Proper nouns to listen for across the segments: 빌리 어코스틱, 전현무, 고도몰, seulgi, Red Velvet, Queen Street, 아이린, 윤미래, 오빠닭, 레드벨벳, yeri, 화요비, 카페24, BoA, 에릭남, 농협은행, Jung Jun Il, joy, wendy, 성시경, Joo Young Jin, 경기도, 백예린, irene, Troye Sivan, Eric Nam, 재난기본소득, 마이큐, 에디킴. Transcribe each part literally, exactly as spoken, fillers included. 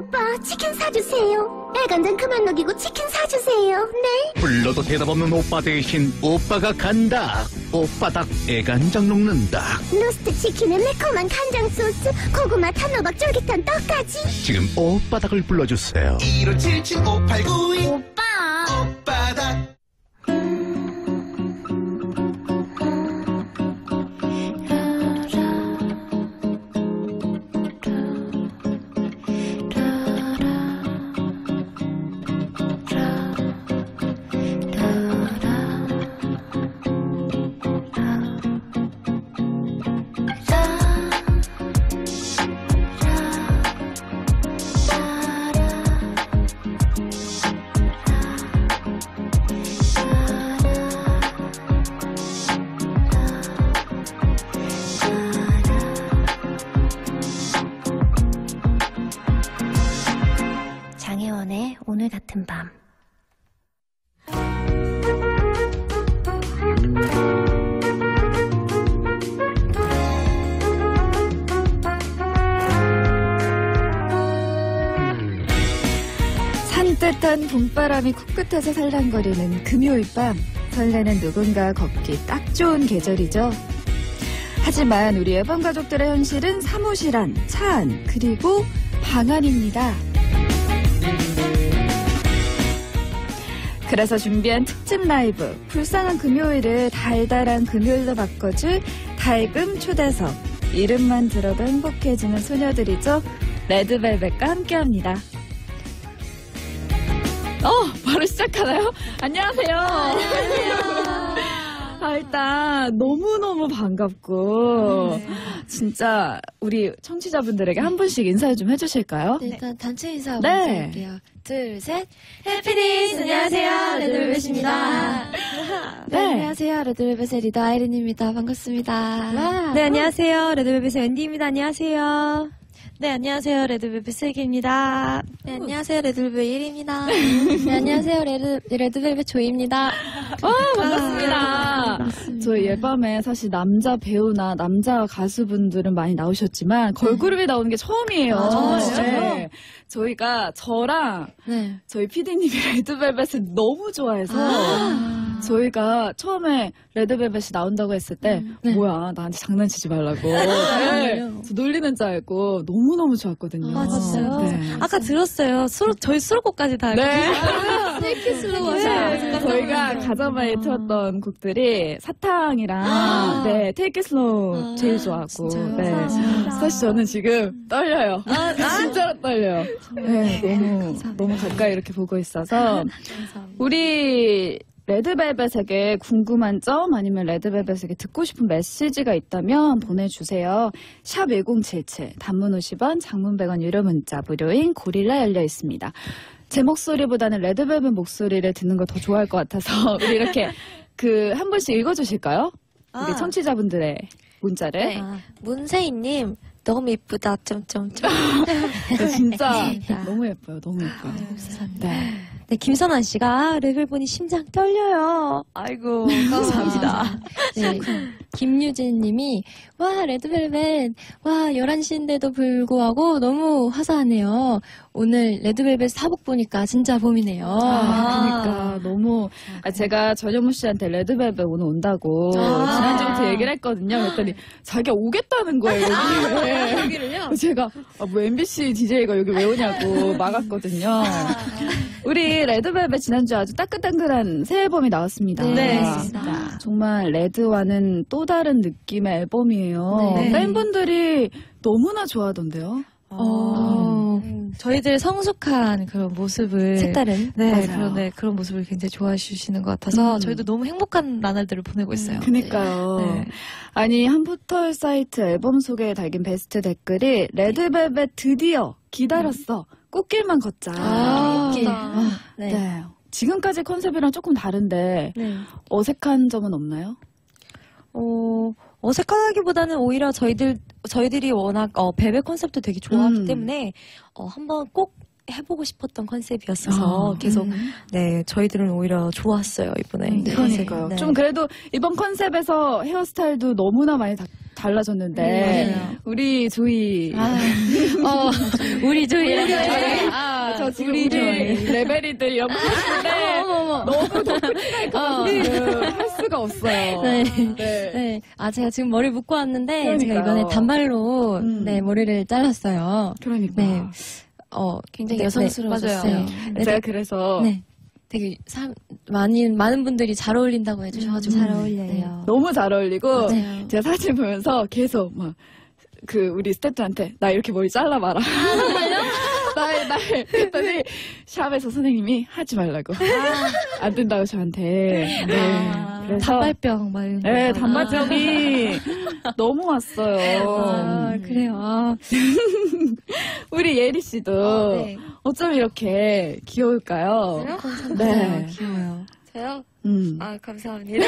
오빠, 치킨 사주세요. 애간장 그만 녹이고 치킨 사주세요. 네? 불러도 대답 없는 오빠 대신 오빠가 간다. 오빠닭 애간장 녹는다. 로스트 치킨에 매콤한 간장 소스, 고구마, 단호박, 쫄깃한 떡까지. 지금 오빠닭을 불러주세요. 일오칠칠 오팔구이 오빠. 오빠닭. 오늘 같은 밤. 산뜻한 봄바람이 코끝에서 살랑거리는 금요일 밤, 설레는 누군가 걷기 딱 좋은 계절이죠. 하지만 우리 애번 가족들의 현실은 사무실 안, 차 안, 그리고 방 안입니다. 그래서 준비한 특집 라이브, 불쌍한 금요일을 달달한 금요일로 바꿔줄 달금 초대석. 이름만 들어도 행복해지는 소녀들이죠. 레드벨벳과 함께합니다. 어, 바로 시작하나요? 안녕하세요. 안녕하세요. 아, 일단 너무너무 반갑고 네. 진짜 우리 청취자분들에게 한 분씩 인사를 좀 해주실까요? 네, 일단 단체 인사 네. 먼저 할게요. 둘, 셋. 해피니스! 안녕하세요. 레드벨벳입니다. 네. 네, 안녕하세요. 레드벨벳의 리더 아이린입니다. 반갑습니다. 와. 네, 안녕하세요. 레드벨벳의 앤디입니다. 안녕하세요. 네, 안녕하세요. 레드벨벳 슬기입니다. 네, 안녕하세요. 레드벨벳 일입니다. 네, 안녕하세요. 레드, 레드벨벳 조이입니다. 와, 반갑습니다. 반갑습니다. 저희 예밤에 사실 남자 배우나 남자 가수분들은 많이 나오셨지만 걸그룹이 네. 나오는 게 처음이에요. 아, 정말 진짜요? 네. 저희가 저랑 네. 저희 피디님이 레드벨벳을 너무 좋아해서 아. 저희가 처음에 레드벨벳이 나온다고 했을 때 음, 네. 뭐야 나한테 장난치지 말라고 네. 저 놀리는 줄 알고 너무너무 좋았거든요. 아 진짜요? 네. 아까 들었어요. 수로, 저희 수록곡까지 다 알고 있어요. 네. 저희가 가장 많이 아. 틀었던 곡들이 사탕이랑 아. 네, 테이크 슬로우 아. 제일 좋아하고 네. 사실 저는 지금 떨려요. 아, 진짜로 떨려요. 네, 너무, 너무 가까이 이렇게 보고 있어서 우리 레드벨벳에게 궁금한 점 아니면 레드벨벳에게 듣고 싶은 메시지가 있다면 보내주세요. 샵 일공칠칠, 단문 오십 원, 장문 백 원 유료 문자, 무료인 고릴라 열려 있습니다. 제 목소리보다는 레드벨벳 목소리를 듣는 걸 더 좋아할 것 같아서 우리 이렇게 그 한 번씩 읽어주실까요? 아. 우리 청취자분들의 문자를. 네. 아, 문세희님. 너무 예쁘다. 점점점. 진짜 너무 예뻐요. 너무 예뻐요. 아유, 감사합니다. 네. 네, 김선아 씨가 랩을 보니 심장 떨려요. 아이고, 감사합니다. 네, 김유진 님이 와, 레드벨벳. 와, 열한 시인데도 불구하고 너무 화사하네요. 오늘 레드벨벳 사복 보니까 진짜 봄이네요. 아, 그러니까 너무 아, 제가 전현무 씨한테 레드벨벳 오늘 온다고 아, 지난주부터 얘기를 했거든요. 그랬더니 자기가 오겠다는 거예요. 여기. 네. 여기를요? 제가 아, 뭐 엠비씨 디제이가 여기 왜 오냐고 막았거든요. 우리 레드벨벳 지난주 아주 따끈따끈한 새 앨범이 나왔습니다. 네, 진짜. 정말 레드와는 또 다른 느낌의 앨범이에요. 네. 팬분들이 너무나 좋아하던데요. 어, 음. 저희들 성숙한 그런 모습을 색다른 네, 그런, 네 그런 모습을 굉장히 좋아해 주시는 것 같아서 음. 저희도 너무 행복한 나날들을 보내고 있어요. 음, 그니까요. 네. 아니 한포털 사이트 앨범 소개에 달긴 베스트 댓글이 레드벨벳 드디어 기다렸어. 꽃길만 걷자. 아, 꽃길. 아, 네. 네. 지금까지 컨셉이랑 조금 다른데 네. 어색한 점은 없나요? 어, 어색하기보다는 오히려 저희들, 저희들이 워낙 어, 벨벳 컨셉도 되게 좋아하기 음. 때문에 어, 한번 꼭 해보고 싶었던 컨셉이었어서 아, 계속 음. 네 저희들은 오히려 좋았어요 이번에. 음, 그러니까요. 네. 좀 그래도 이번 컨셉에서 헤어스타일도 너무나 많이 다, 달라졌는데 네. 우리 조이 아, 어, 우리 조이. 우리 조이. 아, 저 지금 우리 레벨이들 연습인데 너무 덕분에 어. 할 수가 없어요. 네. 네. 네. 아, 제가 지금 머리 묶고 왔는데 그러니까요. 제가 이번에 단발로 음. 네, 머리를 잘랐어요. 그러니까. 네. 어, 굉장히 네, 여성스러웠어요. 네. 네. 제가 그래서 네. 되게 사, 많이, 많은 분들이 잘 어울린다고 해주셔가지고. 음, 잘 어울려요. 네. 너무 잘 어울리고, 맞아요. 제가 사진 보면서 계속 막, 그, 우리 스태프들한테, 나 이렇게 머리 잘라봐라. 아, 정말요? 날, 날. 그랬더니, 샵에서 선생님이 하지 말라고. 아. 안 된다고 저한테. 네. 아. 그래서, 단발병, 막 이런 거. 네, 단발병이 아. 너무 왔어요. 아, 음. 그래요. 우리 예리씨도. 어, 네. 어쩜 이렇게 귀여울까요? 감사합니다. 네. 귀여워요. 저요? 음. 아, 감사합니다.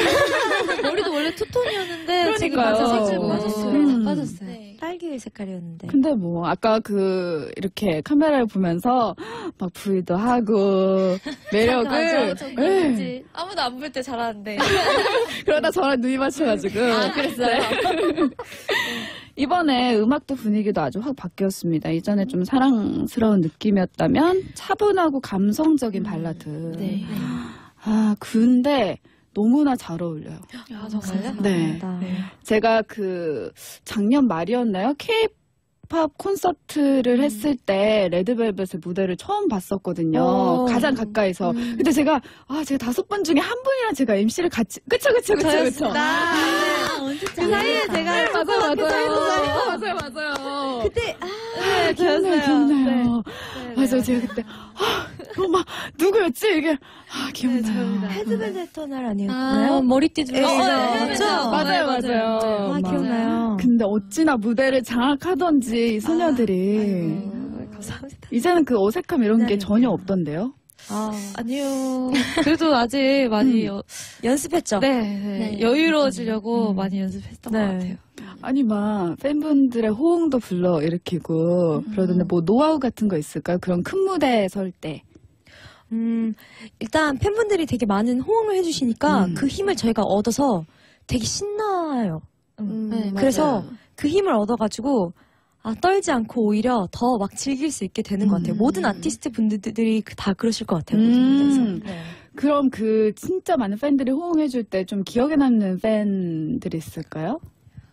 머리도 원래 투톤이었는데 지금 완전 빠졌어요. 빠졌어요. 네. 딸기 색깔이었는데. 근데 뭐 아까 그 이렇게 카메라를 보면서 막 부위도 하고 매력을 맞아, 네. 아무도 안 볼 때 잘하는데 그러다 저랑 눈이 맞춰가지고 아, 그랬어요? 이번에 음악도 분위기도 아주 확 바뀌었습니다. 이전에 좀 사랑스러운 느낌이었다면 차분하고 감성적인 발라드. 네. 아, 근데 너무나 잘 어울려요. 아, 정말요? 네. 네. 제가 그 작년 말이었나요? K-팝 콘서트를 했을 때 레드벨벳의 무대를 처음 봤었거든요. 오. 가장 가까이서. 음. 근데 제가 아, 제가 다섯 분 중에 한 분이랑 제가 엠씨를 같이 그쵸 그쵸 그쵸 그쵸. 그 사이에 제가 네, 맞아요, 맞아요. 맞아요, 맞아요. 그때 아, 네, 기억나요. 기억나요. 네, 네, 맞아요, 네. 제가 그때 아, 엄마 누구였지 이게 아, 기억나요. 헤드벨벳 터널 아니었나요? 아, 머리띠 좀 맞죠? 맞아요, 맞아요. 아, 기억나요. 근데 어찌나 무대를 장악하던지 이 소녀들이. 아, 아이고, 감사합니다. 이제는 그 어색함 이런 게 전혀 없던데요. 아, 아니요. 그래도 아직 많이 음. 여, 연습했죠? 네, 네. 네. 여유로워지려고 음. 많이 연습했던 네. 것 같아요. 아니, 막, 팬분들의 호응도 불러 일으키고, 음. 그러던데, 뭐, 노하우 같은 거 있을까요? 그런 큰 무대에 설 때. 음, 일단 팬분들이 되게 많은 호응을 해주시니까 음. 그 힘을 저희가 얻어서 되게 신나요. 음. 네, 그래서 맞아요. 그 힘을 얻어가지고, 아, 떨지 않고 오히려 더 막 즐길 수 있게 되는 것 같아요. 음. 모든 아티스트 분들이 다 그러실 것 같아요. 음. 네. 그럼 그 진짜 많은 팬들이 호응해줄 때 좀 기억에 남는 팬들이 있을까요?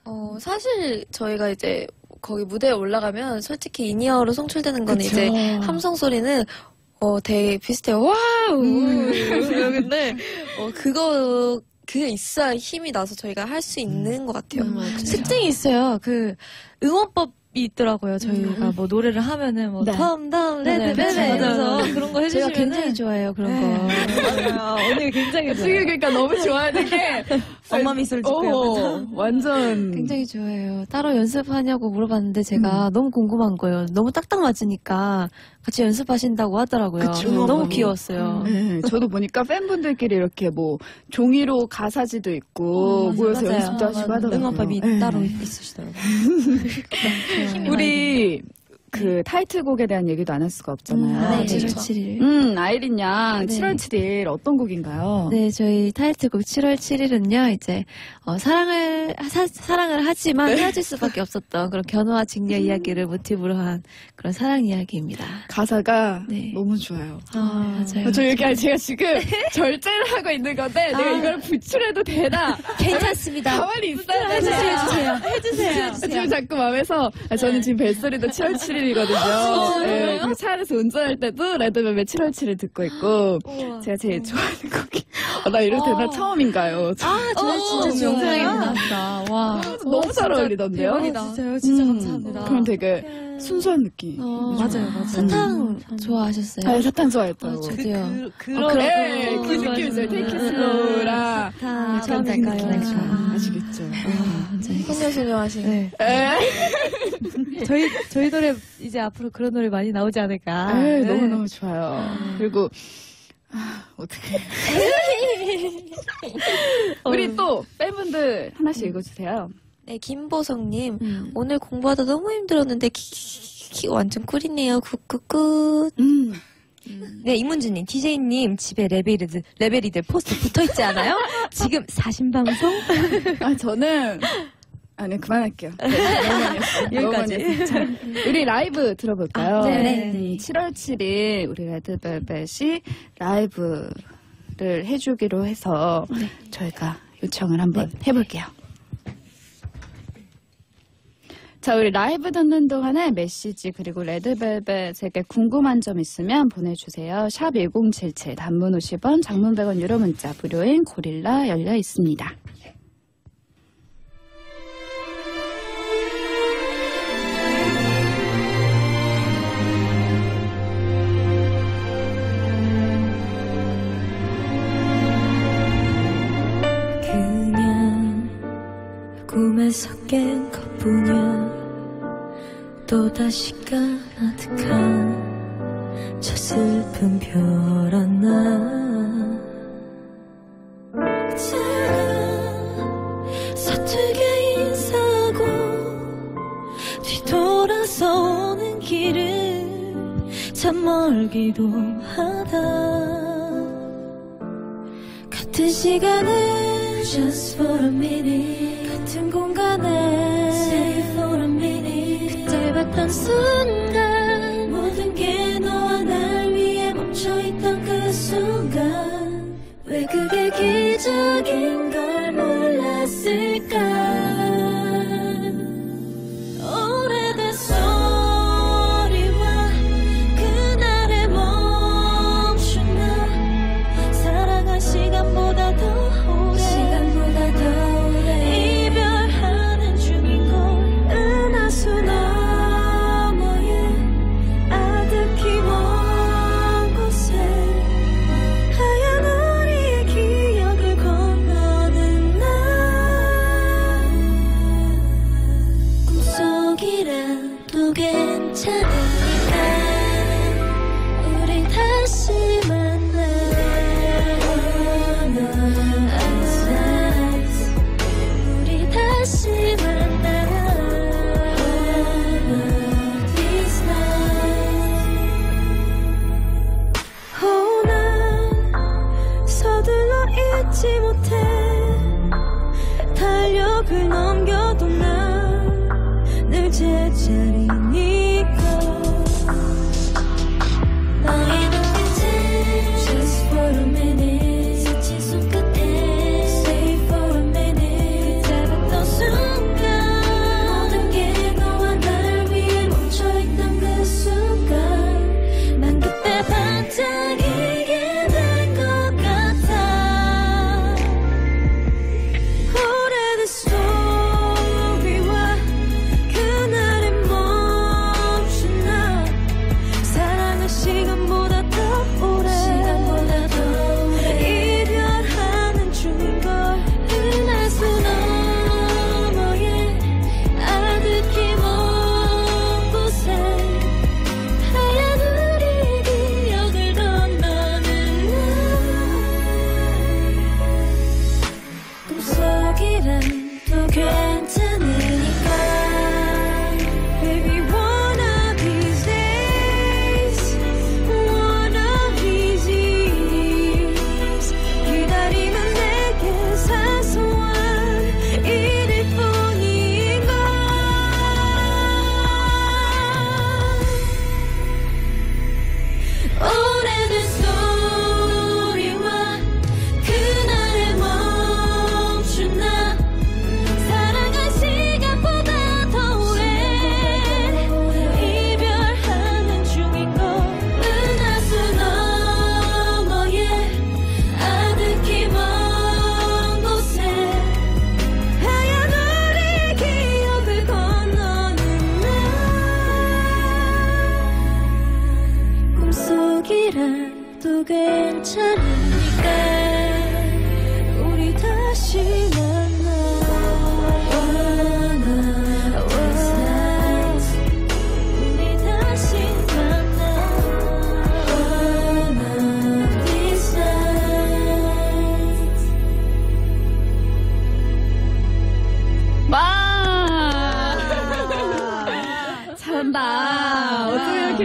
어, 사실 저희가 이제 거기 무대에 올라가면 솔직히 인이어로 송출되는 건 그쵸. 이제 함성 소리는 어, 되게 비슷해요. 와우! 음. 근데 어, 그거 그게 있어야 힘이 나서 저희가 할 수 있는 음. 것 같아요. 음, 특징이 있어요. 그 응원법 있더라고요. 저희가 음. 뭐 노래를 하면은 뭐 다음 다음 네네네 그런 거 해주시면 굉장히 좋아해요. 그런 네. 거 맞아요. 언니 굉장히 좋아해요. 지금 그러니까 너무 좋아하는데 엄마 미소를 짓고요. 완전 굉장히 좋아해요. 따로 연습하냐고 물어봤는데 제가 음. 너무 궁금한 거예요. 너무 딱딱 맞으니까 같이 연습하신다고 하더라고요. 그쵸, 너무, 너무 귀여웠어요. 네, 저도 보니까 팬분들끼리 이렇게 뭐 종이로 가사지도 있고 음, 모여서 맞아요. 연습도 하시고 하더라고요. 응원법이 네. 따로 있으시더라고요. 우리 그 타이틀곡에 대한 얘기도 안 할 수가 없잖아요. 음, 네, 칠월 칠일. 음, 아이린 양, 네. 칠월 칠일 어떤 곡인가요? 네, 저희 타이틀곡 칠월 칠일은요, 이제, 어, 사랑을, 사, 사랑을 하지만 네. 헤어질 수밖에 없었던 그런 견우와 직녀 음. 이야기를 모티브로 한 그런 사랑 이야기입니다. 가사가 네. 너무 좋아요. 아, 네, 맞아요. 저 이렇게 제가 지금 절제를 하고 있는 건데, 아. 내가 이걸 부출해도 되나? 괜찮습니다. 가만히 있어야 해주세요. 해주세요. 해주세요. 지금 자꾸 마음에서, 아, 저는 네. 지금 벨소리도 칠월 칠일 이거든요. 네, 차 안에서 운전할 때도 레드벨벳 칠월 칠일 듣고 있고 우와. 제가 제일 좋아하는 곡이 아, 나 이럴 때나 처음인가요? 아, 정말 진짜 좋아요. 감사합니다. 와, 너무 잘 어울리던데요. 대박이다. 진짜요, 진짜 음, 감사합니다. 그럼 되게 순수한 느낌. 어, 맞아요, 맞아요. 사탕 좋아하셨어요? 아, 사탕 좋아했다고. 아, 저도요. 그, 그, 그, 어, 그래, 그 느낌이죠. 테이크 슬로우랑 사탕 될까요? 아시겠죠. 소녀소녀 하시네. 저희 저희 노래 이제 앞으로 그런 노래 많이 나오지 않을까. 에이, 네. 너무너무 좋아요. 아. 그리고 아, 어떡해. 우리 또 팬분들 하나씩 읽어주세요. 네, 김보성님. 음. 오늘 공부하다 너무 힘들었는데 키키키키 완전 꿀이네요. 굿굿굿. 음. 음. 네, 이문주님, 디제이님, 집에 레벨이들, 레벨이들 포스트 붙어있지 않아요? 지금 사신방송? 아, 저는 아, 네, 그만할게요. 네, 여기까지. 자, 우리 라이브 들어볼까요? 아, 네. 네. 칠월 칠일 우리 레드벨벳이 라이브를 해주기로 해서 네. 저희가 요청을 한번 네. 해볼게요. 자, 우리 라이브 듣는 동안에 메시지 그리고 레드벨벳에게 궁금한 점 있으면 보내주세요. 샵 일공칠칠, 단문 오십 원, 장문 백 원, 유료 문자, 무료인 고릴라 열려 있습니다. 꿈에 섞인 것뿐이야. 또다시 가득한 저 슬픈 별 하나 작아 서투게 인사하고 뒤돌아서 오는 길은 참 멀기도 하다. 같은 시간에 Just for a minute 같은 공간에 Stay for a minute 그때 봤던 순간 모든 게 너와 날 위해 멈춰있던 그 순간 왜 그게 기적인 걸 몰랐을까.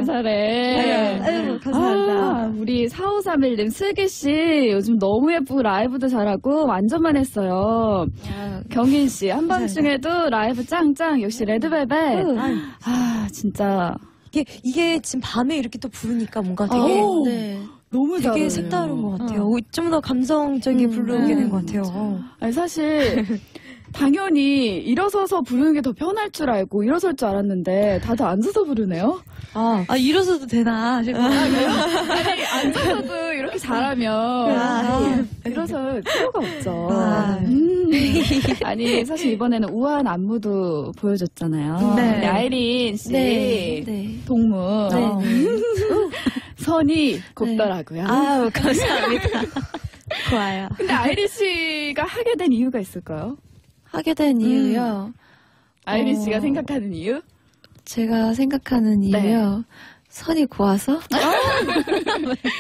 잘해. 아유, 아유, 감사합니다. 아, 우리 사오삼일님 슬기씨 요즘 너무 예쁘고 라이브도 잘하고 완전만 했어요. 아, 경인씨 한밤중에도 라이브 짱짱 역시 레드벨벳. 아 진짜 이게, 이게 지금 밤에 이렇게 또 부르니까 뭔가 되게 오, 네. 너무 되게 다르네요. 색다른 것 같아요. 어. 좀 더 감성적인 부르게 된 것 같아요. 아니, 사실 당연히 일어서서 부르는 게 더 편할 줄 알고 일어설 줄 알았는데 다들 앉아서 부르네요. 아, 아 일어서도 되나? 싶어요. 아, 아니 앉아서도 이렇게 잘하면 아, 아, 일어설 필요가 없죠. 아. 음. 아니 사실 이번에는 우아한 안무도 보여줬잖아요. 네. 네, 아이린 씨 네. 네. 동무 네. 어. 선이 곱더라고요. 네. 아우 감사합니다. 좋아요. 근데 아이린 씨가 하게 된 이유가 있을까요? 하게 된 이유요. 음. 아이린 씨가 어... 생각하는 이유? 제가 생각하는 이유요. 네. 선이 고와서?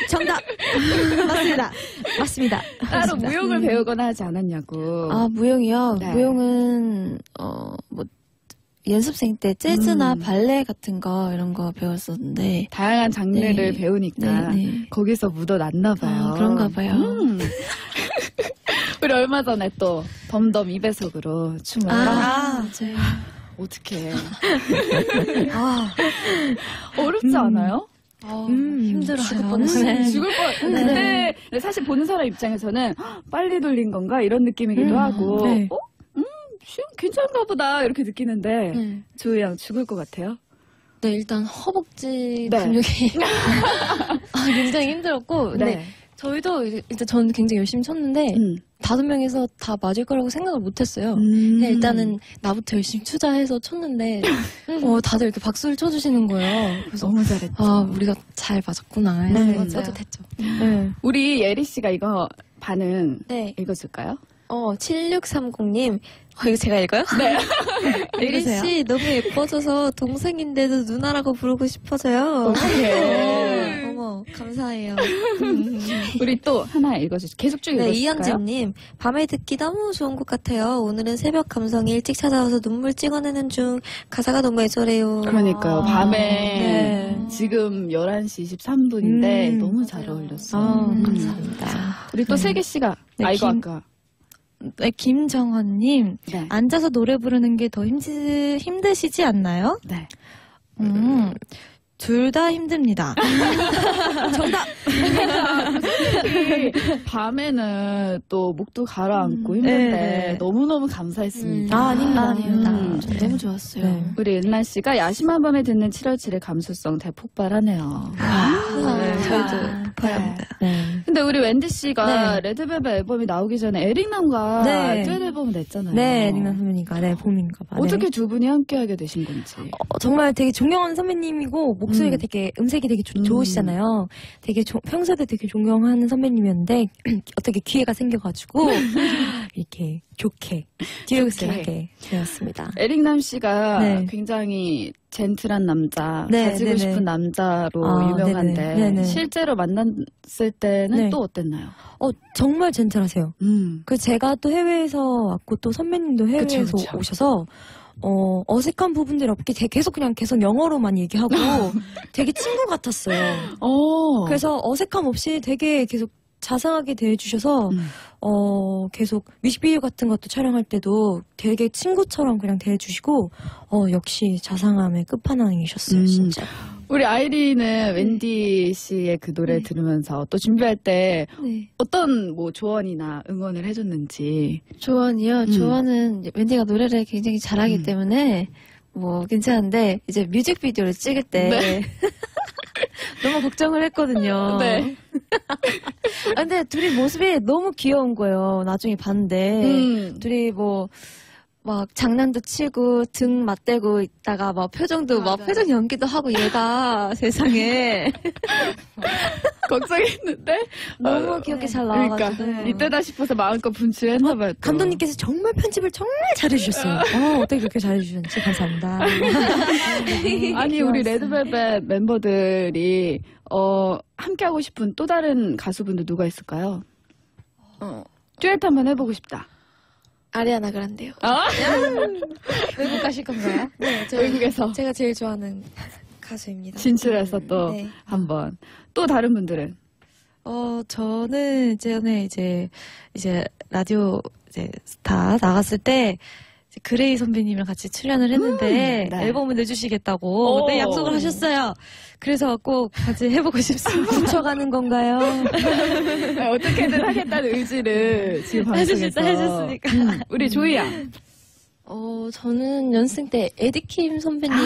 정답! 맞습니다. 맞습니다. 따로 맞습니다. 무용을 음. 배우거나 하지 않았냐고. 아, 무용이요? 네. 무용은, 어, 뭐, 연습생 때 재즈나 음. 발레 같은 거, 이런 거 배웠었는데. 다양한 장르를 네. 배우니까 네, 네. 거기서 묻어났나 봐요. 아, 그런가 봐요. 음. 우리 얼마 전에 또 덤덤 이배속으로 춤을 아, 맞아요. 어떡해. 아, 어렵지 않아요? 음, 아, 음, 힘들어요. 죽을 뻔했어요. 죽을 뻔. 네. 근데, 근데 사실 보는 사람 입장에서는 빨리 돌린 건가 이런 느낌이기도 음, 하고, 네. 어? 음, 괜찮은가 보다 이렇게 느끼는데 네. 조이양 죽을 것 같아요? 네, 일단 허벅지 네. 근육이 아, 굉장히 힘들었고, 근데 네. 저희도 일단 전 굉장히 열심히 쳤는데. 음. 다섯 명에서 다 맞을 거라고 생각을 못했어요. 음. 일단은 나부터 열심히 추자 해서 쳤는데 어, 다들 이렇게 박수를 쳐주시는 거예요. 그래서 너무 잘했죠. 아, 우리가 잘 맞았구나. 네, 뿌듯했죠. 네. 우리 예리 씨가 이거 반응 네. 읽어줄까요? 어, 칠육삼공님. 어, 이거 제가 읽어요? 네. 예리 씨 너무 예뻐져서 동생인데도 누나라고 부르고 싶어서요. 어머, 감사해요. 우리 또 하나 읽어주세요. 계속 쭉 읽어주세요. 네, 이현진님. 밤에 듣기 너무 좋은 것 같아요. 오늘은 새벽 감성이 일찍 찾아와서 눈물 찍어내는 중. 가사가 너무 애절해요. 그러니까요. 아, 밤에 네. 지금 열한 시 이십삼 분인데 음, 너무 잘 어울렸어요. 아, 음. 감사합니다. 우리 또 음. 세계 씨가 네, 아, 이거 김, 아까. 네, 김정원님. 네. 앉아서 노래 부르는 게 더 힘드시지 않나요? 네. 음. 둘 다 힘듭니다. 정답! 밤에는 또 목도 가라앉고 음, 힘든데 네. 너무너무 감사했습니다. 음, 아, 아닙니다. 아, 아닙니다. 음, 네. 너무 좋았어요. 네. 우리 은란 씨가 야심한 밤에 듣는 칠월칠의 감수성 대폭발하네요. 아, 네. 저희도 폭발합니다. 네. 네. 근데 우리 웬디 씨가 네. 레드벨벳 앨범이 나오기 전에 에릭남과 네. 듀엣 앨범을 냈잖아요. 네, 에릭남 선배님과 네, 봄인가 봐요. 어떻게 두 분이 함께하게 되신 건지. 어, 정말 되게 존경하는 선배님이고 목 목소리가 음. 되게 음색이 되게 조, 음. 좋으시잖아요. 되게 조, 평소에도 되게 존경하는 선배님이었는데 어떻게 기회가 생겨가지고 이렇게 좋게 듀엣을 하게 되었습니다. 에릭남 씨가 네. 굉장히 젠틀한 남자, 네, 가지고 네네. 싶은 남자로 아, 유명한데 네네. 실제로 만났을 때는 네. 또 어땠나요? 어 정말 젠틀하세요. 음. 그 제가 또 해외에서 왔고 또 선배님도 해외에서 그쵸, 그쵸. 오셔서. 어, 어색한 부분들이 없게 계속 그냥 계속 영어로만 얘기하고 되게 친구 같았어요. 오. 그래서 어색함 없이 되게 계속 자상하게 대해주셔서 음. 어, 계속 뮤직비디오 같은 것도 촬영할 때도 되게 친구처럼 그냥 대해주시고 어, 역시 자상함의 끝판왕이셨어요. 음. 진짜. 우리 아이린은 웬디 씨의 그 노래 네. 들으면서 또 준비할 때 네. 어떤 뭐 조언이나 응원을 해줬는지. 조언이요? 음. 조언은 웬디가 노래를 굉장히 잘하기 음. 때문에 뭐 괜찮은데 이제 뮤직비디오를 찍을 때 네. 너무 걱정을 했거든요. 네. 근데 둘이 모습이 너무 귀여운 거예요. 나중에 봤는데 음. 둘이 뭐 막 장난도 치고 등 맞대고 있다가 막 표정도 맞아요. 막 표정 연기도 하고 얘가 세상에 걱정했는데 너무 귀엽게 잘 나와가지고 그러니까, 이때다 싶어서 마음껏 분출했나 봐요. 감독님께서 정말 편집을 정말 잘해주셨어요. 어, 어떻게 그렇게 잘해주셨는지 감사합니다. 아니 우리 레드벨벳 멤버들이 어, 함께하고 싶은 또 다른 가수분들 누가 있을까요? 어, 듀엣 한번 해보고 싶다. 아리아나 그란데요. 아? 외국 가실 건가요? 네, 제가, 외국에서. 제가 제일 좋아하는 가수입니다. 진출해서 또 한 번. 또 네. 다른 분들은? 어, 저는 전에 이제, 이제 라디오 이제 스타 나갔을 때 그레이 선배님이랑 같이 출연을 했는데 음, 네. 앨범을 내주시겠다고 네, 약속을 하셨어요. 그래서 꼭 같이 해보고 싶습니다. 훔쳐가는 건가요? 네, 어떻게든 하겠다는 의지를 지금 방송에서 해주셨으니까. 음, 우리 조이야. 어, 저는 연습생 때 에디킴 선배님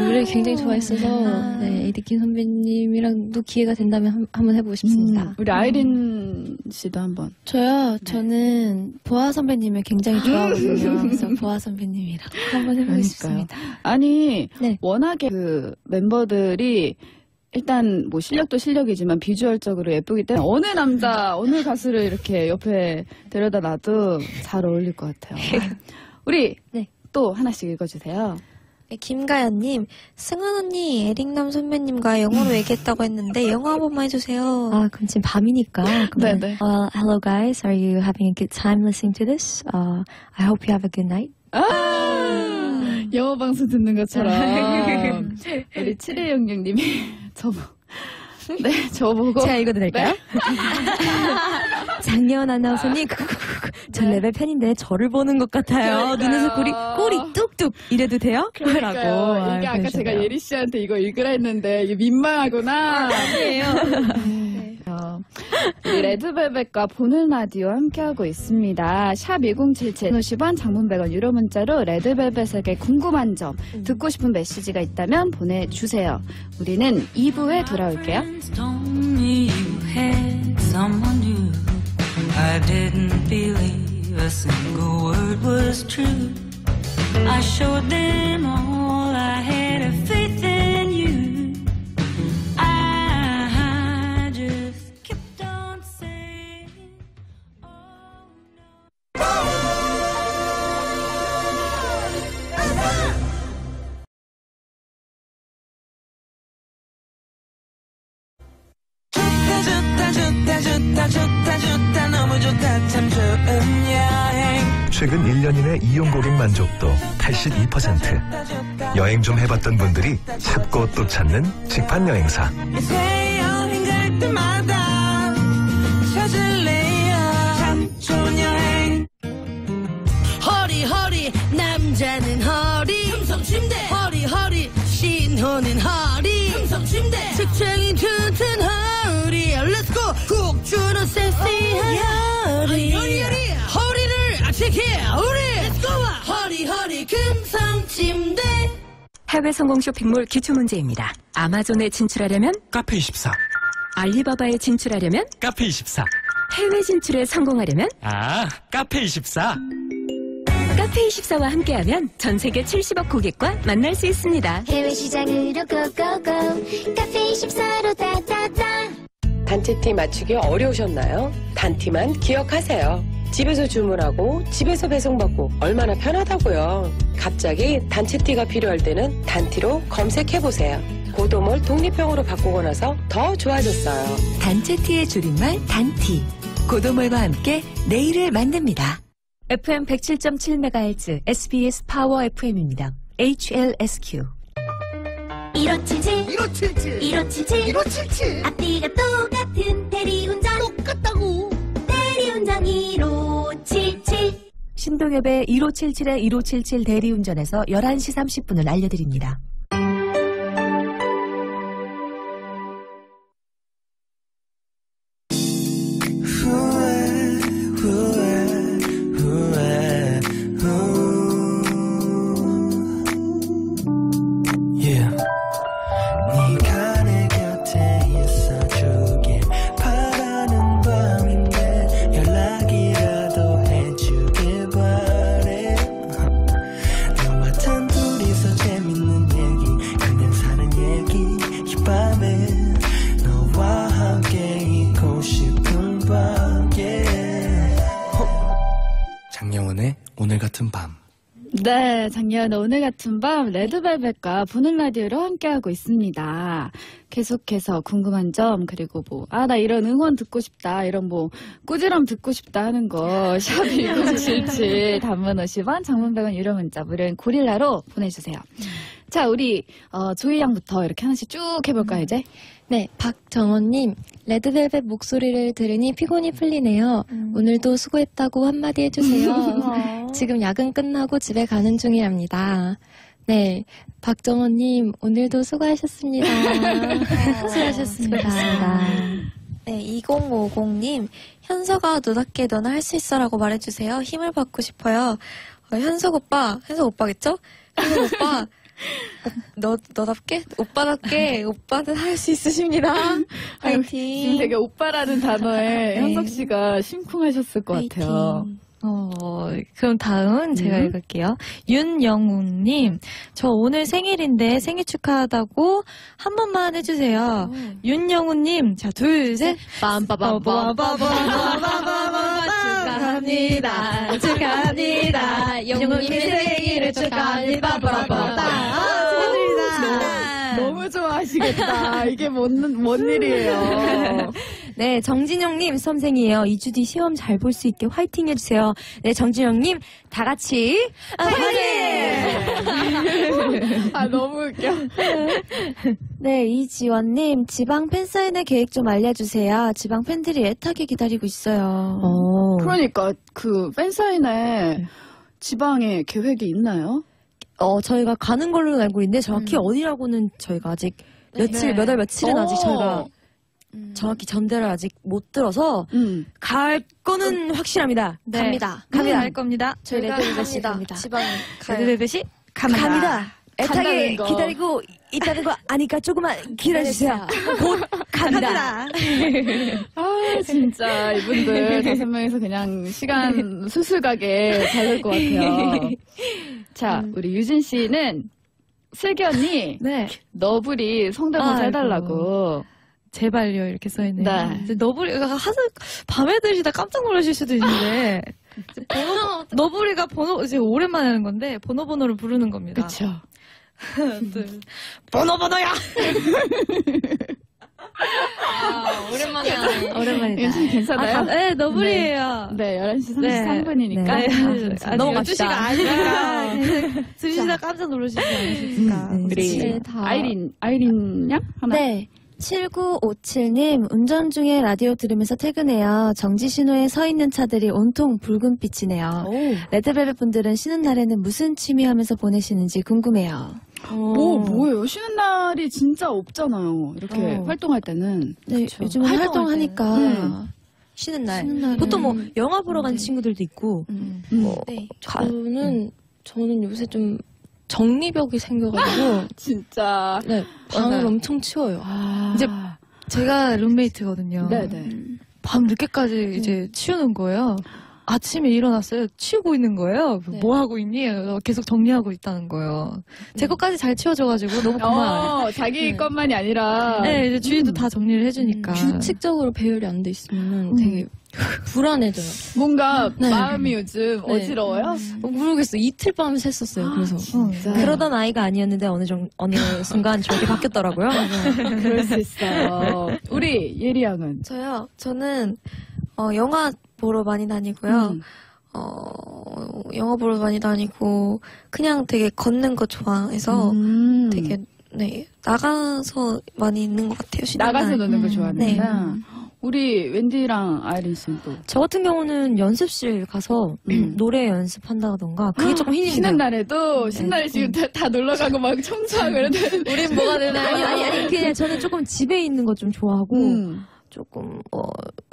노래를 아 굉장히 좋아했어서 아 네, 에디킴 선배님이랑도 기회가 된다면 한, 한번 해보고 싶습니다. 음, 우리 아이린 씨도 한번. 저요? 네. 저는 보아 선배님을 굉장히 좋아하거든요. 그래서 보아 선배님이랑 한번 해보고 그러니까요. 싶습니다. 아니 네. 워낙에 그 멤버들이 일단 뭐 실력도 실력이지만 비주얼적으로 예쁘기 때문에 어느 남자, 어느 가수를 이렇게 옆에 데려다 놔도 잘 어울릴 것 같아요. 우리 네. 또 하나씩 읽어주세요. 네, 김가연님, 승은 언니 에릭남 선배님과 영어로 얘기했다고 했는데 영어 한 번만 해주세요. 아 그럼 지금 밤이니까. 네, 네. Uh, hello guys, are you having a good time listening to this? Uh, I hope you have a good night. 아, 영어 방송 듣는 것처럼 우리 칠일영영님이 저보. 네, 저보고 제가 읽어도 될까요? 네. 작년 아나운서님 전 네. 레벨 팬인데 저를 보는 것 같아요. 그러니까요. 눈에서 꼬리 꼬리 뚝뚝 이래도 돼요? 그러니까요. 라고. 이게 아유, 아까 제가 예리 씨한테 이거 읽으라 했는데 이게 민망하구나. 아니에요. 네. 어, 레드벨벳과 보는 라디오 함께하고 있습니다. 샵 일공칠칠 오십 원 장문 백 원 유료 문자로 레드벨벳에게 궁금한 점 음. 듣고 싶은 메시지가 있다면 보내주세요. 우리는 이 부에 돌아올게요. I didn't believe a single word was true. I showed them all I had of faith in you. I just kept on saying, oh no. 최근 일 년인의 이용 고객 만족도 팔십이 퍼센트. 여행 좀 해봤던 분들이 찾고 또 찾는 직판 여행사. 허리 허리 남자는 허리 금성 침대. 허리 허리 신혼은 허리 금성 침대. 직장인 튼튼 허리. Let's go. 꼭 주는 섹시한 허리. 허리를 해외 성공 쇼핑몰 기초 문제입니다. 아마존에 진출하려면 카페이십사, 알리바바에 진출하려면 카페이십사, 해외 진출에 성공하려면 아 카페이십사. 카페이십사와 함께하면 전 세계 칠십억 고객과 만날 수 있습니다. 해외 시장으로 고고고 카페이십사로 따따따. 단체티 맞추기 어려우셨나요? 단티만 기억하세요. 집에서 주문하고 집에서 배송받고 얼마나 편하다고요. 갑자기 단체티가 필요할 때는 단티로 검색해보세요. 고도몰 독립형으로 바꾸고 나서 더 좋아졌어요. 단체티의 줄임말 단티. 고도몰과 함께 내일을 만듭니다. 에프엠 백칠 점 칠 메가헤르츠 에스비에스 파워 에프엠입니다. 에이치엘에스큐 일오칠칠 일오칠칠 일오칠칠 일오칠칠 앞뒤가 똑같은 대리운전 똑같다고. 대리운전 일오칠칠. 신동엽의 일오칠칠의 일오칠칠 대리운전에서 열한 시 삼십 분을 알려드립니다. 네, 작년 오늘 같은 밤 레드벨벳과 보는 라디오로 함께하고 있습니다. 계속해서 궁금한 점 그리고 뭐 아 나 이런 응원 듣고 싶다 이런 뭐 꾸지람 듣고 싶다 하는 거 샵이 구칠칠 단문 오십 원 장문 백 원 유료 문자 무료인 고릴라로 보내주세요. 자, 우리 어, 조이 양부터 이렇게 하나씩 쭉 해볼까 음. 이제? 네, 박정원님, 레드벨벳 목소리를 들으니 피곤이 풀리네요. 음. 오늘도 수고했다고 한마디 해주세요. 지금 야근 끝나고 집에 가는 중이랍니다. 네, 박정원님, 오늘도 수고하셨습니다. 수고하셨습니다. 수고하셨습니다. 네, 이공오공님, 현서가 노답게 너는 할 수 있어라고 말해주세요. 힘을 받고 싶어요. 어, 현석 오빠, 현석 오빠겠죠? 현석 오빠, 너, 너답게? 오빠답게, 오빠는 할 수 있으십니다. 화이팅. 되게 오빠라는 단어에 네. 현석 씨가 심쿵하셨을 것 화이팅. 같아요. 어, 그럼 다음은 제가 음. 읽을게요. 윤영웅님, 저 오늘 생일인데 생일 축하하다고 한 번만 해주세요. 윤영웅님, 자, 둘, 셋. 빰빠밤빠빠빠빠빠빠빠빠 축하합니다. 축하합니다. 영웅님의 생일을 축하합니다. 축하합니다. 너무 좋아하시겠다. 이게 뭔, 뭔 일이에요. 네, 정진영님, 수험생이에요. 이 주 뒤 시험 잘 볼 수 있게 화이팅 해주세요. 네, 정진영님, 다 같이 화이팅! 아, 너무 웃겨. 네, 이지원님, 지방 팬사인회 계획 좀 알려주세요. 지방 팬들이 애타게 기다리고 있어요. 오. 그러니까 그 팬사인회 지방에 계획이 있나요? 어, 저희가 가는 걸로 알고 있는데 정확히 음. 어디라고는 저희가 아직 며칠, 네. 몇 월 며칠은 오. 아직 저희가 음. 정확히 전대를 아직 못 들어서 음. 갈 거는 음. 확실합니다. 네. 갑니다. 갑니다. 음. 갈 겁니다. 저희 레드벨벳이 갑니다. 지방 레드벨벳이 갑니다. 갑니다. 애타게 기다리고 있다는 거 아니까 조금만 기다려주세요. 곧 갑니다. 아, 진짜 이분들 다섯 명에서 그냥 시간 수술가게 잘 될 것 같아요. 자, 음. 우리 유진 씨는 슬기 언니 네. 너블이 성대모사 해달라고. 제발요 이렇게 써있네요. 네. 너브리가 하사 밤에 들으시다 깜짝 놀라실 수도 있는데 번호, 너브리가 번호 이제 오랜만에 하는 건데 번호번호를 부르는 겁니다. 그렇죠. 번호번호야. 아, 오랜만에 하네. 오랜만이다. 요즘 괜찮아요? 아, 네, 너블이에요. 네, 네 열한 시 삼십삼 분이니까. 네. 네. 아, 너무 열두 시가 아니니까. 들으시다 깜짝 놀라실 수 있으니까. 음, 우리 네, 아이린, 아이린 양? 하나? 네. 칠구오칠님, 운전 중에 라디오 들으면서 퇴근해요. 정지 신호에 서 있는 차들이 온통 붉은빛이네요. 레드벨벳 분들은 쉬는 날에는 무슨 취미 하면서 보내시는지 궁금해요. 오. 뭐, 뭐예요? 쉬는 날이 진짜 없잖아요. 이렇게 오. 활동할 때는. 네, 요즘은 활동하니까. 음. 쉬는 날. 쉬는 날은... 보통 뭐, 영화 보러 간 네. 친구들도 있고. 음. 음. 뭐, 네. 저는, 음. 저는 요새 좀. 정리벽이 생겨가지고 진짜 네, 방을 네. 엄청 치워요. 아 이제 제가 룸메이트거든요. 네네. 밤 늦게까지 음. 이제 치우는 거예요. 아침에 일어났어요. 치우고 있는 거예요. 네. 뭐 하고 있니? 계속 정리하고 있다는 거예요. 음. 제 것까지 잘 치워줘가지고 너무 고마워요. 어, 자기 네. 것만이 아니라 네 이제 주인도 음. 다 정리를 해주니까 음. 규칙적으로 배열이 안 돼 있으면 음. 되게 불안해져요. 뭔가 네. 마음이 요즘 네. 어지러워요? 어, 모르겠어. 이틀 밤을 샜었어요. 그래서 아, 그러던 아이가 아니었는데 어느 정, 어느 순간 저기 바뀌었더라고요. 그럴 수 있어요. 우리 예리 양은? 저요. 저는 어, 영화 보러 많이 다니고요. 음. 어, 영화 보러 많이 다니고 그냥 되게 걷는 거 좋아해서 음. 되게 네 나가서 많이 있는 것 같아요. 나가서 날. 노는 거 좋아하는구나. 음. 네. 우리 웬디랑 아이린 씨는 또? 저 같은 경우는 연습실 가서 음. 노래 연습한다던가 그게 조금 힘이 쉬는 날에도 신나게 네. 지금 다, 다 놀러가고 막 청소하고 이러는데 우린 뭐가 되나요? 아니, 아니, 아니 그냥 저는 조금 집에 있는 거 좀 좋아하고 음. 조금 어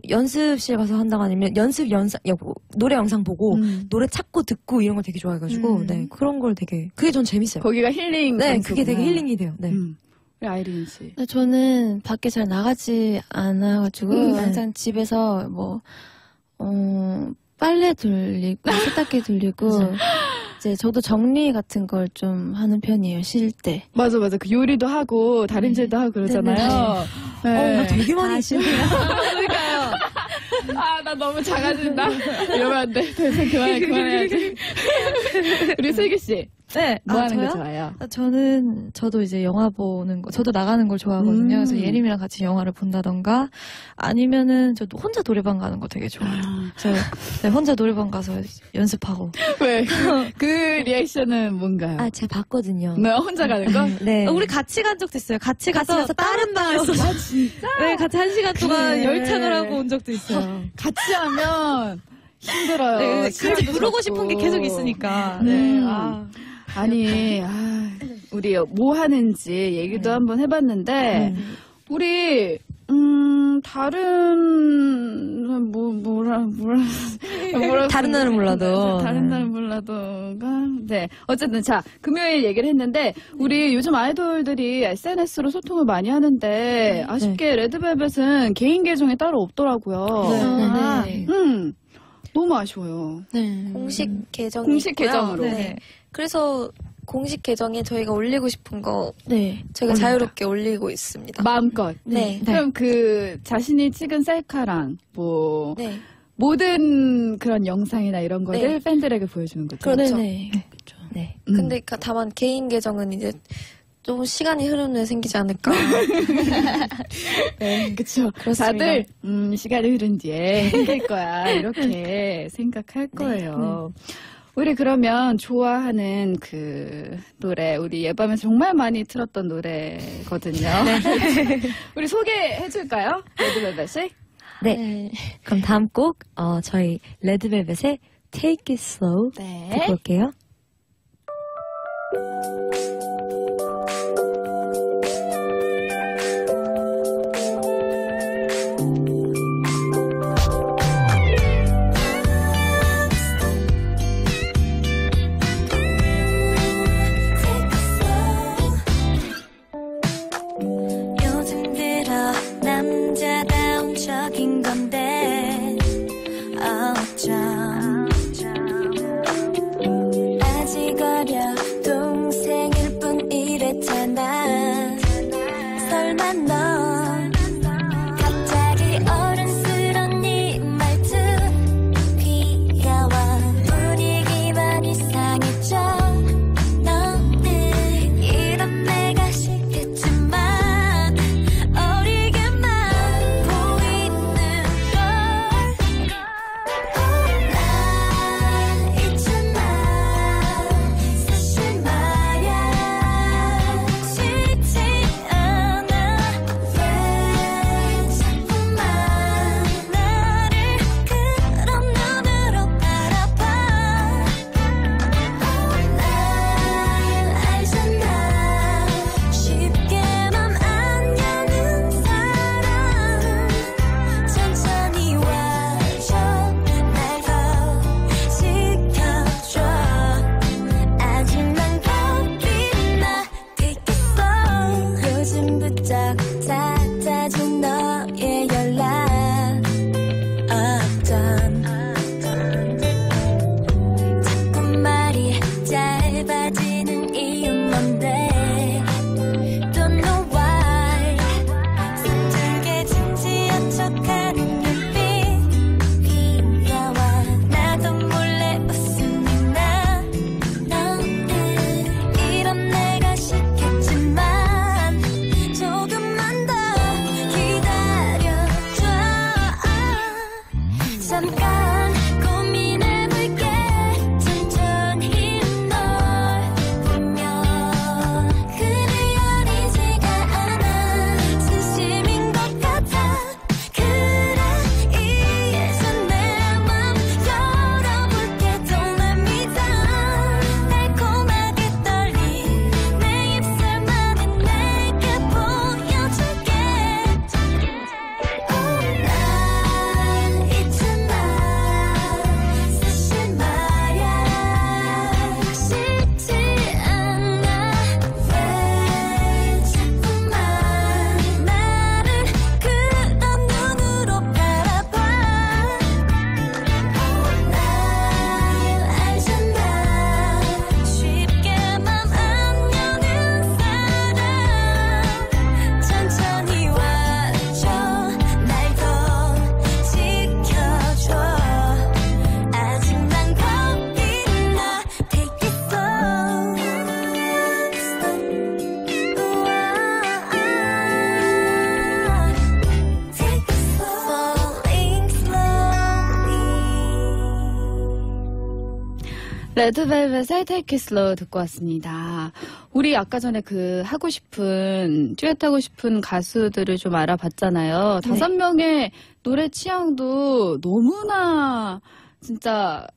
연습실 가서 한다고 아니면 연습 연상 여보 노래 영상 보고 음. 노래 찾고 듣고 이런 걸 되게 좋아해가지고 음. 네 그런 걸 되게 그게 전 재밌어요. 거기가 힐링. 네 장소구나. 그게 되게 힐링이 돼요. 네. 음. 아이린 씨. 저는 밖에 잘 나가지 않아가지고 음. 항상 집에서 뭐 어, 빨래 돌리고 세탁기 돌리고 이제 저도 정리 같은 걸 좀 하는 편이에요. 쉴 때. 맞아 맞아. 그 요리도 하고 다림질도 네. 하고 그러잖아요. 네. 네. 어, 나 되게 많이 쉬네요. 그러니까요. 아, 나 너무 작아진다. 이러면 안 돼. 그만해 그만해. 우리 슬기 씨. 네, 뭐 아, 하는 거 좋아해요? 저는 저도 이제 영화 보는 거, 저도 나가는 걸 좋아하거든요. 음. 그래서 예림이랑 같이 영화를 본다던가 아니면은 저도 혼자 노래방 가는 거 되게 좋아해요. 아. 저 네, 혼자 노래방 가서 연습하고. 왜? 그 리액션은 뭔가요? 아, 제가 봤거든요. 네, 혼자 가는 거? 네. 우리 같이 간 적도 있어요. 같이 가서, 같이 가서 다른 방에서. 아, 진짜? 네, 같이 한 시간 동안 그래. 열창을 하고 온 적도 있어요. 같이 하면 힘들어요. 네, 같이 부르고 싶은 게 계속 있으니까. 네. 음. 아. 아니, 아, 우리 뭐 하는지 얘기도 네. 한번 해봤는데, 네. 우리, 음, 다른, 뭐, 뭐라, 뭐라, 뭐라 다른 날은 몰라도. 다른 날은 몰라도가. 네. 어쨌든, 자, 금요일 얘기를 했는데, 우리 요즘 아이돌들이 에스엔에스로 소통을 많이 하는데, 아쉽게 네. 레드벨벳은 개인 계정이 따로 없더라고요. 네. 아, 네. 음, 너무 아쉬워요. 네. 공식 계정이. 공식 있고요. 계정으로. 네. 그래서 공식 계정에 저희가 올리고 싶은 거 네, 저희가 올린다. 자유롭게 올리고 있습니다. 마음껏. 네. 네. 그럼 그 자신이 찍은 셀카랑 뭐 네. 모든 그런 영상이나 이런 거를 네. 팬들에게 보여주는 거죠. 그렇죠. 네. 네. 그렇죠. 네. 음. 근데 다만 개인 계정은 이제 좀 시간이 흐른 후에 생기지 않을까. 네, 그렇죠. 다들 음, 시간이 흐른 뒤에 생길 거야 이렇게 생각할 거예요. 네. 음. 우리 그러면 좋아하는 그 노래, 우리 예밤에 정말 많이 틀었던 노래거든요. 네. 우리 소개해줄까요? 레드벨벳이? 네. 네. 그럼 다음 곡, 어, 저희 레드벨벳의 Take It Slow 네. 듣고 올게요. 기다려 레드벨벳의 Take It Slow 듣고 왔습니다. 우리 아까 전에 그 하고 싶은, 듀엣하고 싶은 가수들을 좀 알아봤잖아요. 다섯 네. 명의 노래 취향도 너무나 진짜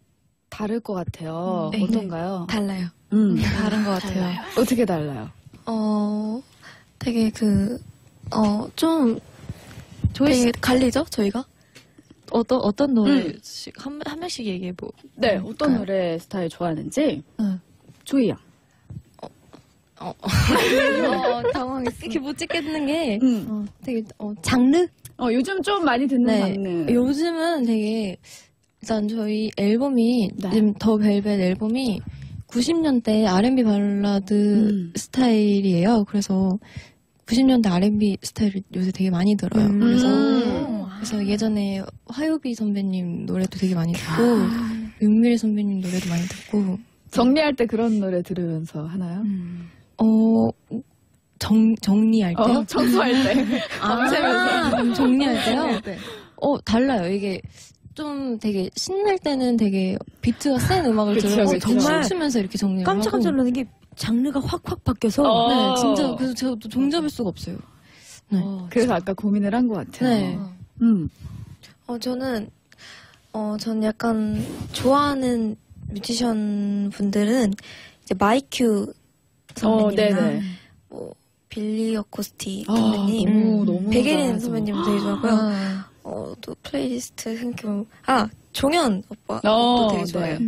다를 것 같아요. 네, 어떤가요? 네, 달라요. 음, 다른 것 같아요. 달라요. 어떻게 달라요? 어, 되게 그, 어, 좀, 되게 갈리죠, 저희가? 어떤, 어떤 노래씩, 음. 한, 한 명씩 얘기해보. 네, 음, 어떤 그럴까요? 노래 스타일 좋아하는지? 응. 조이 양. 어, 어, 어 당황했어. 이렇게 못 찍겠는 게 음. 어, 되게, 어, 장르? 어, 요즘 좀 많이 듣는 네. 장르. 요즘은 되게, 일단 저희 앨범이, 네. 지금 더 벨벳 앨범이 구십 년대 알앤비 발라드 음. 스타일이에요. 그래서 구십 년대 알앤비 스타일을 요새 되게 많이 들어요. 음. 그래서 음. 그래서 예전에 화요비 선배님 노래도 되게 많이 듣고 아. 윤미래 선배님 노래도 많이 듣고 정리할 때 그런 노래 들으면서 하나요? 음. 어 정, 정리할 때요? 어, 청소할 때 아, 아. 정리할 때요? 네. 어 달라요. 이게 좀 되게 신날 때는 되게 비트가 센 음악을 들으면서 정말 춤추면서 이렇게 정리를 하고 깜짝깜짝 놀라는 게 장르가 확확 바뀌어서 네, 진짜 그래서 제가 또 종잡을 수가 없어요. 네. 어, 그래서 저... 아까 고민을 한 것 같아요. 네. 음. 어, 저는 어, 전 약간 좋아하는 뮤지션 분들은 이제 마이큐 선배님이나 어, 뭐 빌리 어코스틱 선배님, 아, 음, 음, 백예린 선배님도 되게 좋아하고요. 아. 어, 또 플레이리스트 흔큼 아 종현 오빠도 어, 되게 좋아요.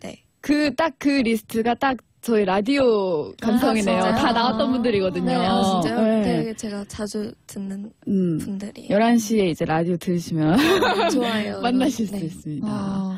네. 그 딱 그 네. 그 리스트가 딱 저희 라디오 감성이네요. 아, 다 나왔던 분들이거든요. 네, 아, 진짜요? 네. 되게 제가 자주 듣는 음, 분들이. 열한 시에 이제 라디오 들으시면 좋아요. 만나실 네. 수 있습니다. 아,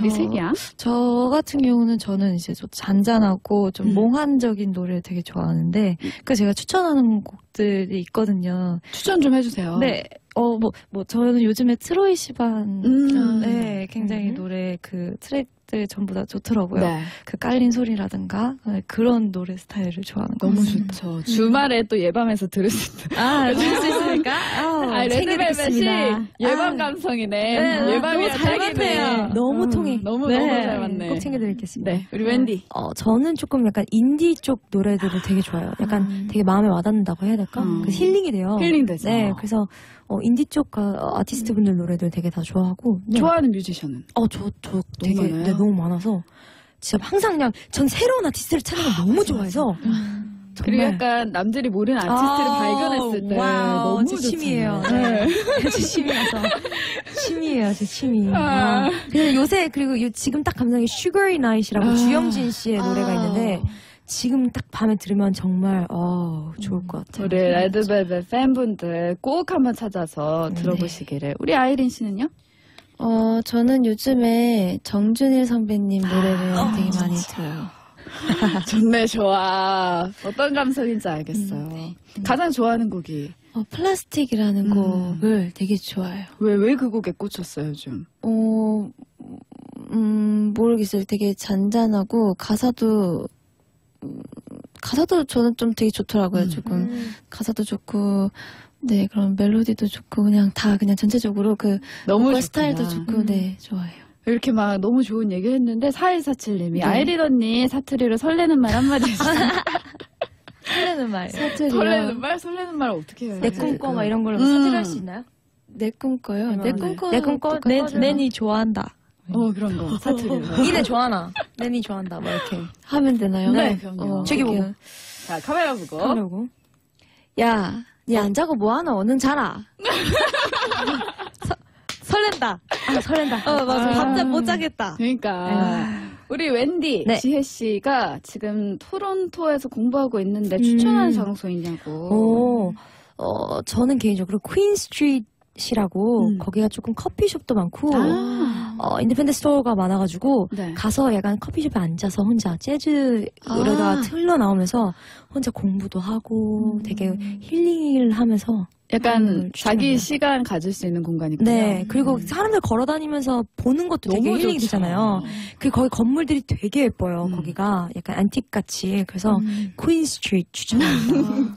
우리 세기야? 저 같은 경우는 저는 이제 좀 잔잔하고 좀 음. 몽환적인 노래를 되게 좋아하는데 그 제가 추천하는 곡들이 있거든요. 추천 좀 해주세요. 네. 어, 뭐, 뭐, 저는 요즘에 트로이 시반, 음. 네, 굉장히 음. 노래 그 트랙들 전부 다 좋더라고요. 네. 그 깔린 소리라든가, 그런 노래 스타일을 좋아하는 거. 너무 좋죠. 음. 주말에 또 예밤에서 들을 수 있다. 아, 들을 수 있으니까? 아, 레드벨벳이 예밤 감성이네. 네, 예밤이 잘 맞네요. 너무 통해. 음, 너무, 네. 너무 잘 맞네. 꼭 챙겨드리겠습니다. 네, 우리 웬디. 어, 저는 조금 약간 인디 쪽 노래들을 되게 좋아해요. 약간 음. 되게 마음에 와닿는다고 해야 될까? 음. 그래서 힐링이 돼요. 힐링 되죠. 네, 그래서, 어, 인디 쪽 아티스트 분들 노래들 되게 다 좋아하고 네. 좋아하는 뮤지션은? 어, 저, 저 되게 너무, 네, 너무 많아서 진짜 항상 그냥 전 새로운 아티스트를 찾는 걸 너무 좋아해서 그리고 약간 남들이 모르는 아티스트를 아, 발견했을 때 와우, 너무 취미예요. 네. 취미라서 취미예요, 제 취미. 아. 아. 그래서 요새 그리고 요, 지금 딱 감상이 Sugary Night이라고 아. 주영진 씨의 아. 노래가 있는데. 지금 딱 밤에 들으면 정말 어, 좋을 것 같아요. 우리 레드벨벳 팬분들 꼭 한번 찾아서 들어보시기를. 네. 우리 아이린 씨는요? 어, 저는 요즘에 정준일 선배님 노래를 아, 되게 어, 많이 들어요. 좋네, 좋아. 어떤 감성인지 알겠어요. 음, 네. 가장 좋아하는 곡이? 어, 플라스틱이라는 음. 곡을 되게 좋아해요. 왜, 왜 그 곡에 꽂혔어요, 요즘? 어, 음, 모르겠어요. 되게 잔잔하고 가사도 가사도 저는 좀 되게 좋더라고요. 음. 조금 가사도 좋고 네 그런 멜로디도 좋고 그냥 다 그냥 전체적으로 그 너무 스타일도 좋고 음. 네 좋아해요. 이렇게 막 너무 좋은 얘기 했는데 사일사칠님이 네. 아이린 언니 사투리로 설레는 말 한마디 해주세요. 설레는 말 사투리요. 설레는 말? 설레는 말 어떻게 해요? 내 꿈꿔 막 이런 걸로 음. 사투리 할 수 있나요? 내 꿈꿔요. 내 꿈꿔 내 꿈꿔 내니 좋아한다. 어 그런 거 사투리. 니네 좋아하나? 내니 좋아한다. 막 이렇게 하면 되나요? 네, 그럼요. 저기 보고. 자 카메라 보고. 카메라 보고. 야, 니 안 자고 뭐 하나? 너는 자라. 서, 설렌다. 아 설렌다. 어 맞아. 아, 밤새 못 자겠다. 그러니까 아. 우리 웬디 네. 지혜 씨가 지금 토론토에서 공부하고 있는데 음. 추천하는 장소이냐고. 오, 어 저는 개인적으로 퀸 스트리트. 시라고 음. 거기가 조금 커피숍도 많고 아. 어, 인디펜던트 스토어가 많아가지고 네. 가서 약간 커피숍에 앉아서 혼자 재즈 노래가 아. 흘러나오면서 혼자 공부도 하고 음. 되게 힐링을 하면서 약간 자기 시간 가질 수 있는 공간이고요. 네, 그리고 음. 사람들 걸어다니면서 보는 것도 되게 힐링이 되잖아요. 그 거기 건물들이 되게 예뻐요. 음. 거기가 약간 안티크같이. 그래서 음. 퀸 스트리트 추천합니다.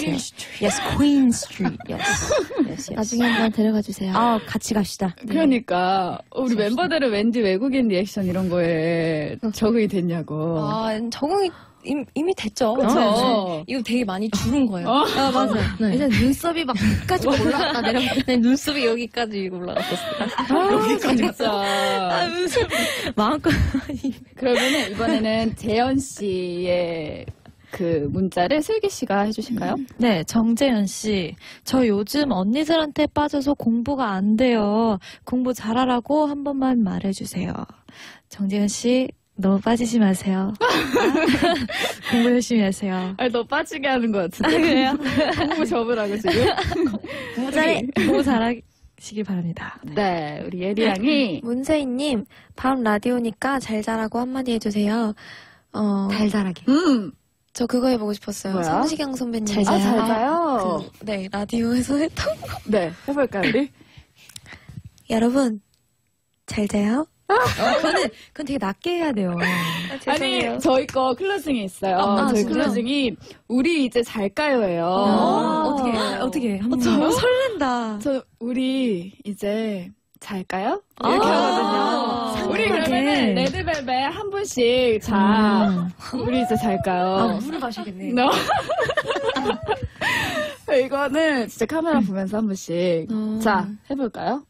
퀸 스트리트. Yes, Queen Street. Yes. yes, yes. 나중에 한번 데려가 주세요. 아, 같이 갑시다. 네. 그러니까 우리 멤버들은 왠지 외국인 리액션 이런 거에 적응이 됐냐고. 아, 적응이. 이미, 이미 됐죠. 그렇죠. 이거 되게 많이 줄은 거예요. 어? 아, 맞아요. 네. 이제 눈썹이 막 여기까지 올라갔다 내려갔는데 눈썹이 여기까지 올라갔었어요. 아, 여기까지 진짜. 아, 눈썹 마음껏. 그러면은 이번에는 재현 씨의 그 문자를 슬기 씨가 해주실까요? 음. 네, 정재현 씨. 저 요즘 언니들한테 빠져서 공부가 안 돼요. 공부 잘하라고 한 번만 말해주세요. 정재현 씨. 너무 빠지지 마세요. 공부 열심히 하세요. 아니, 너 빠지게 하는 것 같은데. 아, 그래요? 공부 접으라고 지금. 공부 잘해. 공부 잘하시길 바랍니다. 네, 네 우리 예리 양이. 문세희님, 밤 라디오니까 잘 자라고 한마디 해주세요. 어. 달달하게. 음. 저 그거 해보고 싶었어요. 성시경 선배님. 잘 자요. 아, 잘 자요? 그, 네, 라디오에서 했던 거. 네, 해볼까요, 우리? 여러분, 잘 자요? 어, 그거는, 그건 되게 낮게 해야 돼요. 아, 아니, 저희 거 클로징이 있어요. 아, 저희 진짜요? 클로징이, 우리 이제 잘까요예요. 아, 어떻게, 어떻게. 어, 저 설렌다. 저, 우리 이제 잘까요? 이렇게 아, 하거든요. 상큼하게. 우리 그러면은 레드벨벳 한 분씩 자. 아. 우리 이제 잘까요? 아, 물을 마시겠네. No. 아. 이거는 진짜 카메라 보면서 한 분씩. 음. 자, 해볼까요?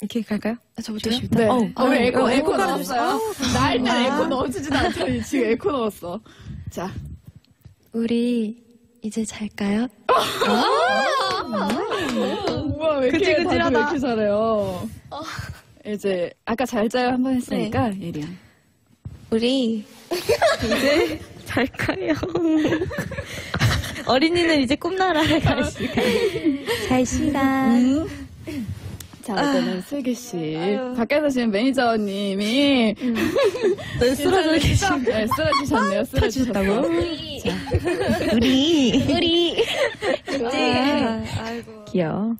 이렇게 갈까요? 아, 저부터 쉽다. 네. 어, 아, 왜 에코, 어, 에코, 에코 넣었어요? 나 일단 에코 넣어주진 않더니 지금 에코 넣었어. 자. 우리, 이제 잘까요? 우와, 왜 이렇게, 왜 이렇게 잘해요? 어. 이제, 아까 잘 자요 한번 했으니까, 네. 예리야. 우리, 이제 잘까요? 어린이는 이제 꿈나라에 갈 시간. 잘 시간. 음. 자, 이제는 아, 슬기씨. 밖에서 지금 매니저님이. 음. 네, 쓰러져 계신데. 네, 쓰러지셨네요. 쓰러지셨다고. 우리. 자, 우리. 우리. 이제. 아이고. 귀여워.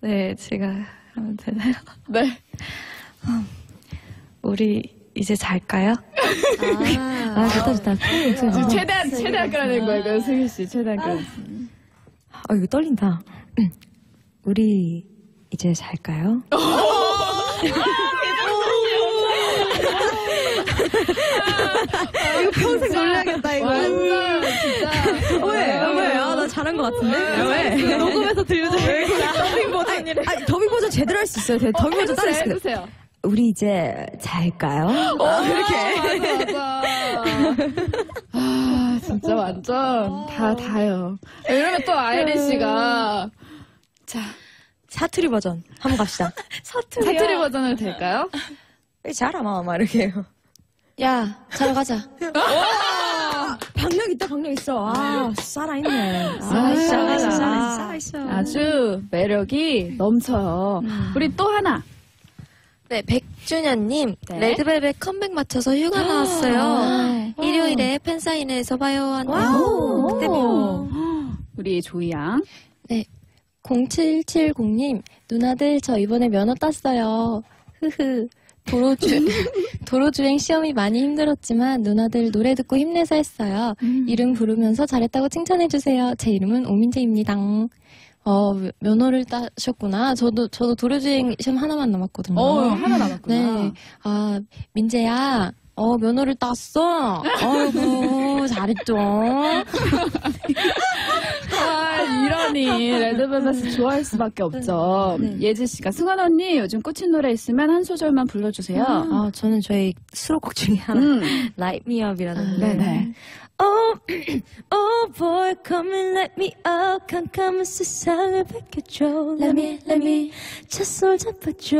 네, 제가 하면 되나요? 네. 우리 이제 잘까요? 아, 아 좋다, 좋다. 어, 최대한, 최대한 끌어낸 거예요. 슬기씨, 최대한 끌어냈습니다. 아, 이거 떨린다. 우리. 이제 잘까요? 오! 아, 이거 평생 놀라겠다, 이거. 완전, 진짜. 왜? 왜? 아, 나 잘한 것 같은데? 왜? 녹음해서 들려줘요. 더빙 버전이래. 아, 더빙 버전 제대로 할 수 있어요. 더빙 버전 따로 있어요. 해주세요. 우리 이제 잘까요? 어, 이렇게. 맞아, 맞아. 아, 진짜 완전 다, 다요. 이러면 또 아이린 씨가. 자. 사투리 버전 한번 갑시다. 사투리 사투리 버전을 될까요? 잘 아마 아마 이렇게 해요. 야, 잘 가자. 박력 있다, 박력 있어. 아, 살아있네. 살아있어, 살아있어. 아주 매력이 넘쳐요. 음. 우리 또 하나. 네, 백준현님. 네. 레드벨벳 컴백 맞춰서 휴가 나왔어요. 일요일에 팬사인회에서 봐요. 와우. 그때 봬요. 우리 조이 양. 네. 공칠칠공님, 누나들 저 이번에 면허 땄어요. 흐흐. 도로주, 도로주행 시험이 많이 힘들었지만 누나들 노래 듣고 힘내서 했어요. 음. 이름 부르면서 잘했다고 칭찬해주세요. 제 이름은 오민재입니다. 어, 면허를 따셨구나. 저도, 저도 도로주행 시험 하나만 남았거든요. 어, 하나 남았구나. 네. 아, 민재야. 어, 면허를 땄어. 아이고, 잘했죠. 아, 이러니 레드벨벳을 좋아할 수밖에 없죠. 네. 예지 씨가 승환 언니 요즘 꽂힌 노래 있으면 한 소절만 불러주세요. 아, 아 저는 저희 수록곡 중에 하나 음. Light Me Up이라는 노래. 아, 네네. Oh, oh boy, come and let me up. 캄캄한 세상을 밝혀줘. Let me, let me. 찻솔 잡아줘.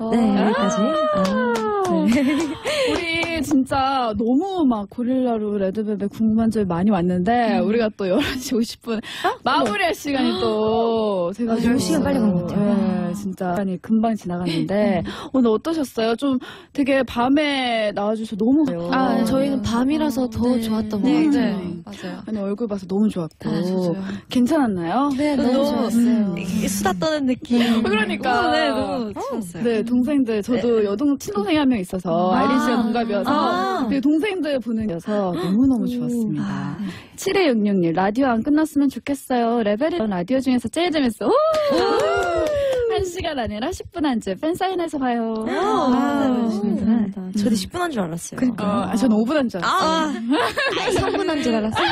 아, 네, 여기까지. 아, 네. 우리 진짜 너무 막 고릴라로 레드벨벳 궁금한 점이 많이 왔는데 음. 우리가 또 열한 시 오십 분 아? 마무리할 시간이 또 아, 열 시간 빨리 간 것 같아요. 네, 진짜 시간이 금방 지나갔는데 오늘 어떠셨어요? 좀 되게 밤에 나와주셔서 너무. 아, 아, 저희는 밤이라서 아, 더 네. 좋았던 것 같아요. 네. 네, 맞아요. 아니, 얼굴 봐서 너무 좋았고. 아, 괜찮았나요? 네, 너무, 너무 좋았어요. 음. 수다 떠는 느낌. 그러니까. 오, 네, 너무 좋았어요. 네, 동생들, 저도 네. 여동, 친동생이 한 명 있어서, 아이린 씨가 동갑이어서, 아. 네, 동생들 보는 여서 너무너무 좋았습니다. 아. 칠일육육일, 라디오 안 끝났으면 좋겠어요. 레벨이 라디오 중에서 제일 재밌어. 오! 오! 한 시간 아니라 십 분 한주 팬사인회에서 봐요. 저도 십 분 한줄 알았어요. 그러니까. 어, 아, 저는 오 분 한줄 알았어요. 아, 삼 분 한줄 알았어요.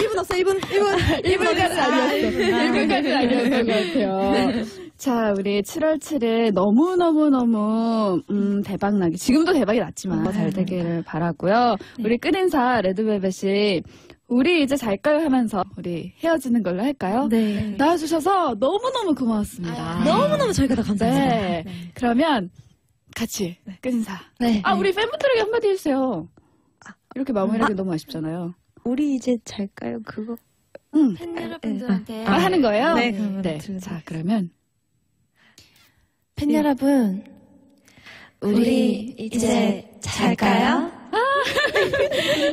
일 분 없어, 일 분. 일 분. 일 분까지 아니었어요. 일 분까지 아니었던 것 같아요. 자, 우리 칠월 칠일 너무너무너무 음, 대박나게, 지금도 대박이 났지만 잘 되기를 바라고요. 우리 끝인사 레드벨벳이 우리 이제 잘까요 하면서 우리 헤어지는 걸로 할까요? 네. 나와주셔서 너무너무 고마웠습니다. 아유. 너무너무 저희가 다 감사합니다. 네. 네. 그러면 같이 네. 끝인사. 네. 아, 우리 팬분들에게 한마디 해주세요. 아, 이렇게 마무리하기 아, 너무 아쉽잖아요. 우리 이제 잘까요? 그거 응. 팬 여러분들한테 아, 하는 거예요? 네. 그러면 네. 자, 그러면 팬 네. 여러분 우리 이제 잘까요?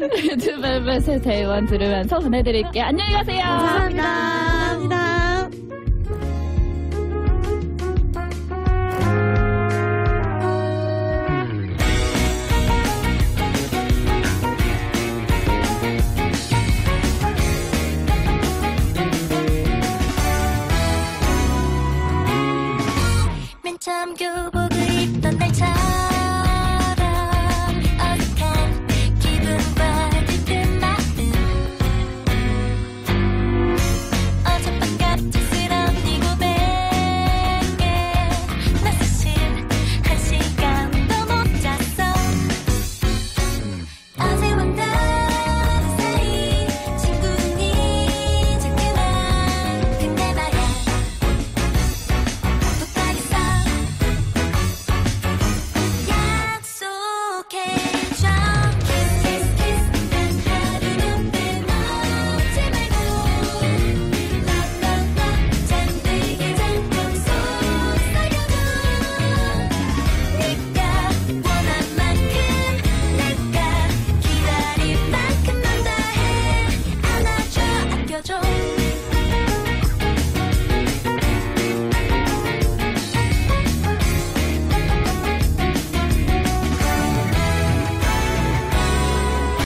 레드벨벳의 데이원 들으면서 보내드릴게요. 안녕히 가세요. 감사합니다.